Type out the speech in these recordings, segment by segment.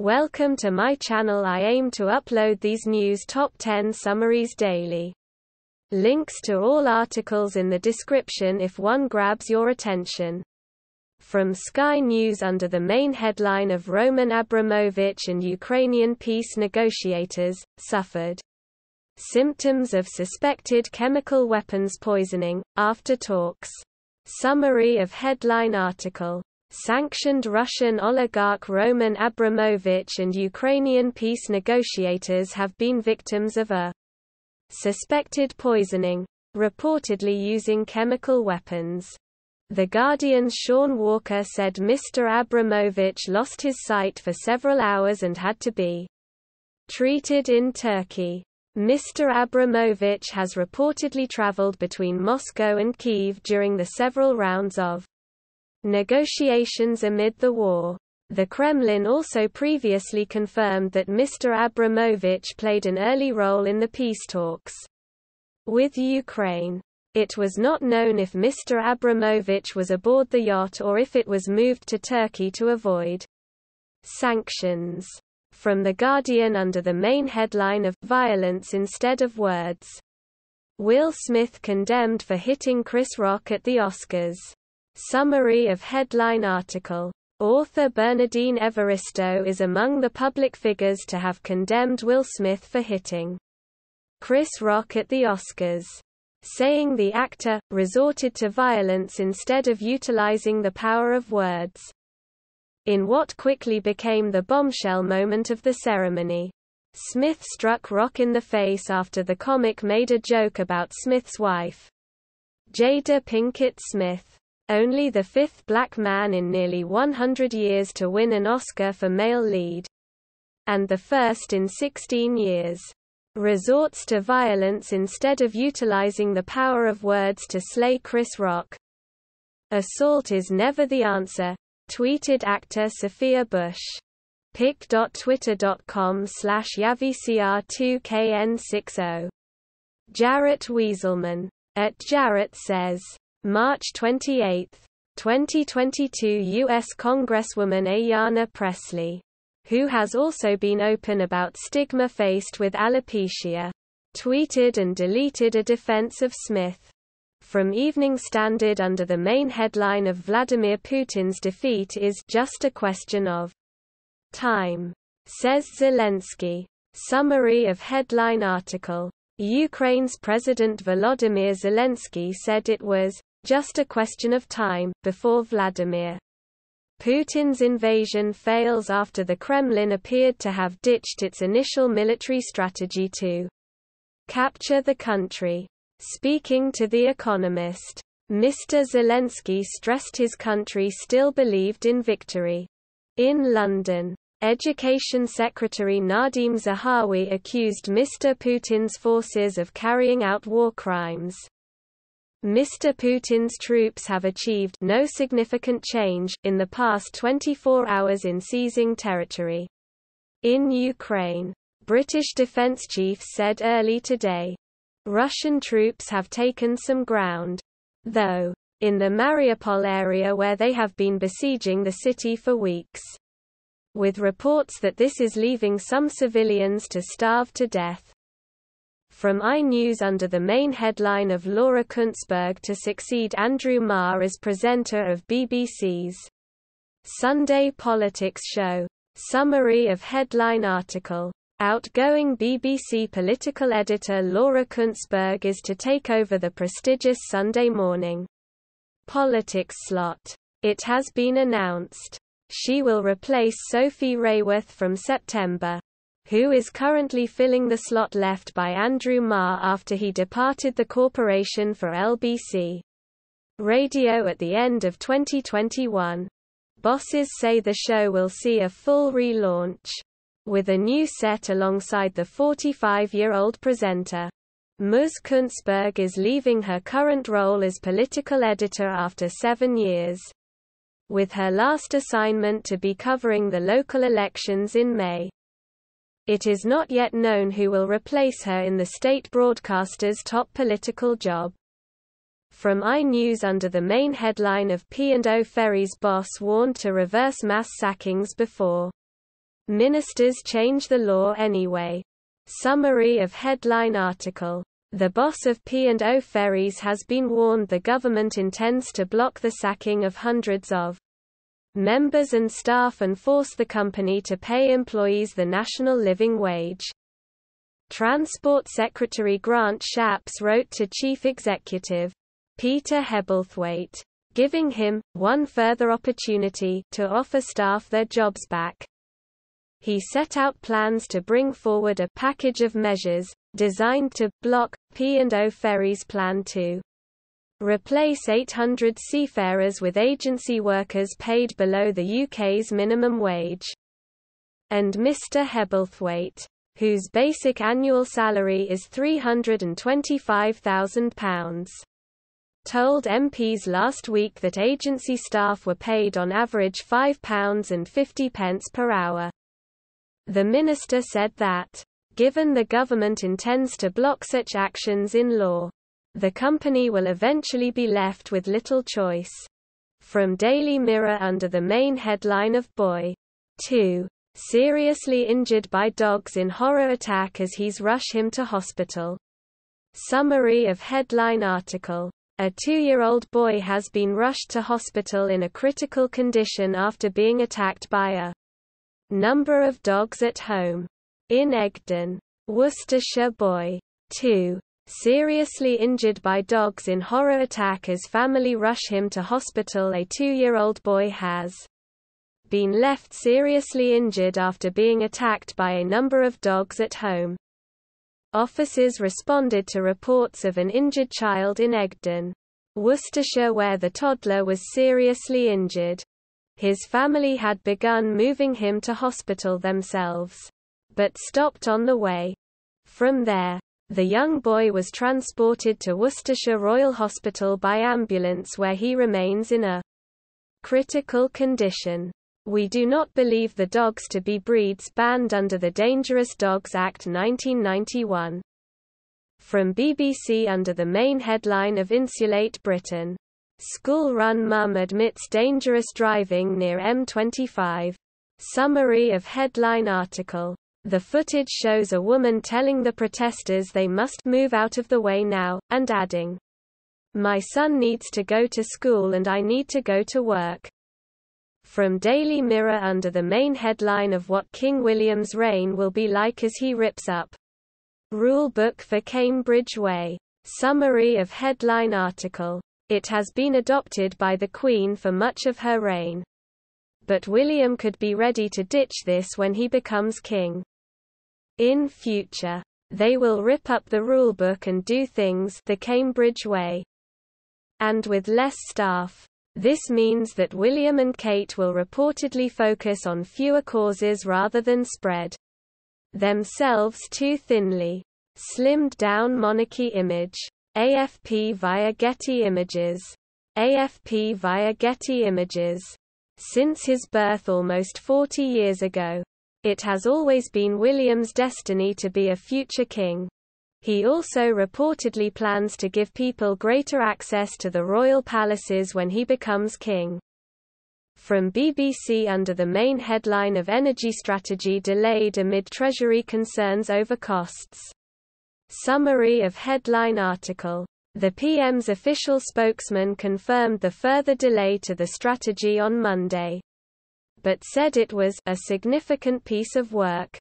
Welcome to my channel. I aim to upload these news top 10 summaries daily. Links to all articles in the description if one grabs your attention. From Sky News, under the main headline of Roman Abramovich and Ukrainian peace negotiators, suffered symptoms of suspected chemical weapons poisoning after talks. Summary of headline article. Sanctioned Russian oligarch Roman Abramovich and Ukrainian peace negotiators have been victims of a suspected poisoning, reportedly using chemical weapons. The Guardian's Sean Walker said Mr. Abramovich lost his sight for several hours and had to be treated in Turkey. Mr. Abramovich has reportedly traveled between Moscow and Kyiv during the several rounds of negotiations amid the war. The Kremlin also previously confirmed that Mr. Abramovich played an early role in the peace talks with Ukraine. It was not known if Mr. Abramovich was aboard the yacht or if it was moved to Turkey to avoid sanctions. From The Guardian, under the main headline of Violence Instead of Words. Will Smith condemned for hitting Chris Rock at the Oscars. Summary of headline article. Author Bernardine Evaristo is among the public figures to have condemned Will Smith for hitting Chris Rock at the Oscars, saying the actor resorted to violence instead of utilizing the power of words in what quickly became the bombshell moment of the ceremony. Smith struck Rock in the face after the comic made a joke about Smith's wife, Jada Pinkett Smith. Only the fifth black man in nearly 100 years to win an Oscar for male lead, and the first in 16 years, resorts to violence instead of utilizing the power of words to slay Chris Rock. Assault is never the answer, tweeted actor Sophia Bush. pic.twitter.com/yavicr2kn60. Jarrett Weaselman @Jarrett says. March 28, 2022, U.S. Congresswoman Ayanna Pressley, who has also been open about stigma faced with alopecia, tweeted and deleted a defense of Smith. From Evening Standard, under the main headline of Vladimir Putin's defeat is just a question of time, says Zelensky. Summary of headline article. Ukraine's President Volodymyr Zelensky said it was just a question of time before Vladimir Putin's invasion fails, after the Kremlin appeared to have ditched its initial military strategy to capture the country. Speaking to The Economist, Mr. Zelensky stressed his country still believed in victory. In London, Education Secretary Nadhim Zahawi accused Mr. Putin's forces of carrying out war crimes. Mr. Putin's troops have achieved no significant change in the past 24 hours in seizing territory in Ukraine, British defense chief said early today. Russian troops have taken some ground, though, in the Mariupol area, where they have been besieging the city for weeks, with reports that this is leaving some civilians to starve to death. From iNews, under the main headline of Laura Kuenssberg to succeed Andrew Marr as presenter of BBC's Sunday politics show. Summary of headline article. Outgoing BBC political editor Laura Kuenssberg is to take over the prestigious Sunday morning politics slot. It has been announced she will replace Sophie Raworth from September, who is currently filling the slot left by Andrew Marr after he departed the corporation for LBC Radio at the end of 2021. Bosses say the show will see a full relaunch, with a new set alongside the 45-year-old presenter. Ms. Kuenssberg is leaving her current role as political editor after 7 years, with her last assignment to be covering the local elections in May. It is not yet known who will replace her in the state broadcaster's top political job. From iNews, under the main headline of P&O Ferries boss warned to reverse mass sackings before Ministers change the law anyway. Summary of headline article. The boss of P&O Ferries has been warned the government intends to block the sacking of hundreds of members and staff and force the company to pay employees the national living wage. Transport Secretary Grant Shapps wrote to Chief Executive Peter Hebblethwaite, giving him one further opportunity to offer staff their jobs back. He set out plans to bring forward a package of measures designed to block P&O Ferries' plan to replace 800 seafarers with agency workers paid below the UK's minimum wage. And Mr. Hebblethwaite, whose basic annual salary is £325,000, told MPs last week that agency staff were paid on average £5.50 per hour. The minister said that, given the government intends to block such actions in law, the company will eventually be left with little choice. From Daily Mirror under the main headline of Boy 2. Seriously injured by dogs in horror attack as he's rush him to hospital. Summary of headline article. A 2-year-old boy has been rushed to hospital in a critical condition after being attacked by a number of dogs at home. In Egdon, Worcestershire boy 2. Seriously injured by dogs in horror attack as family rush him to hospital. A 2-year-old boy has been left seriously injured after being attacked by a number of dogs at home. Officers responded to reports of an injured child in Egdon, Worcestershire, where the toddler was seriously injured. His family had begun moving him to hospital themselves, but stopped on the way. From there, the young boy was transported to Worcestershire Royal Hospital by ambulance, where he remains in a critical condition. We do not believe the dogs to be breeds banned under the Dangerous Dogs Act 1991. From BBC under the main headline of Insulate Britain. School-run mum admits dangerous driving near M25. Summary of headline article. The footage shows a woman telling the protesters they must move out of the way now, and adding, "My son needs to go to school and I need to go to work." From Daily Mirror under the main headline of What King William's Reign Will Be Like as He Rips Up Rule Book for Cambridge Way. Summary of headline article. It has been adopted by the Queen for much of her reign, but William could be ready to ditch this when he becomes king. In future, they will rip up the rulebook and do things the Cambridge way, and with less staff. This means that William and Kate will reportedly focus on fewer causes rather than spread themselves too thinly. Slimmed down monarchy image. AFP via Getty Images. AFP via Getty Images. Since his birth almost 40 years ago, it has always been William's destiny to be a future king. He also reportedly plans to give people greater access to the royal palaces when he becomes king. From BBC under the main headline of Energy Strategy Delayed Amid Treasury Concerns Over Costs. Summary of headline article. The PM's official spokesman confirmed the further delay to the strategy on Monday, but said it was a significant piece of work,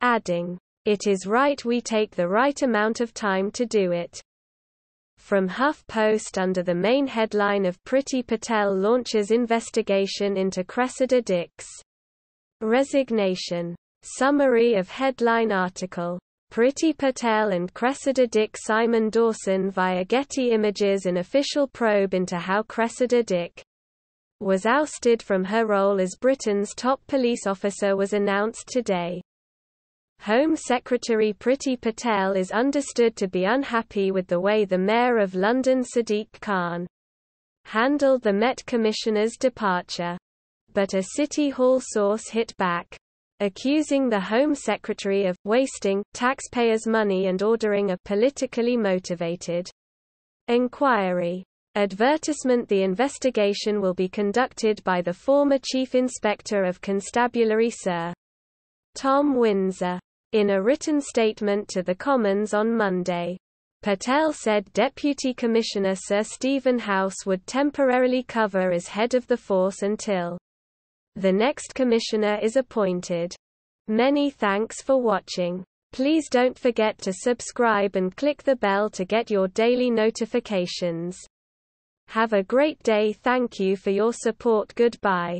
adding, "It is right we take the right amount of time to do it." From HuffPost under the main headline of Priti Patel launches investigation into Cressida Dick's resignation. Summary of headline article. Priti Patel and Cressida Dick. Simon Dawson via Getty Images. An official probe into how Cressida Dick was ousted from her role as Britain's top police officer was announced today. Home Secretary Priti Patel is understood to be unhappy with the way the Mayor of London Sadiq Khan handled the Met Commissioner's departure, but a City Hall source hit back, accusing the Home Secretary of wasting taxpayers' money and ordering a politically motivated inquiry. Advertisement. The investigation will be conducted by the former Chief Inspector of Constabulary Sir Tom Windsor. In a written statement to the Commons on Monday, Patel said Deputy Commissioner Sir Stephen House would temporarily cover as head of the force until the next commissioner is appointed. Many thanks for watching. Please don't forget to subscribe and click the bell to get your daily notifications. Have a great day. Thank you for your support. Goodbye.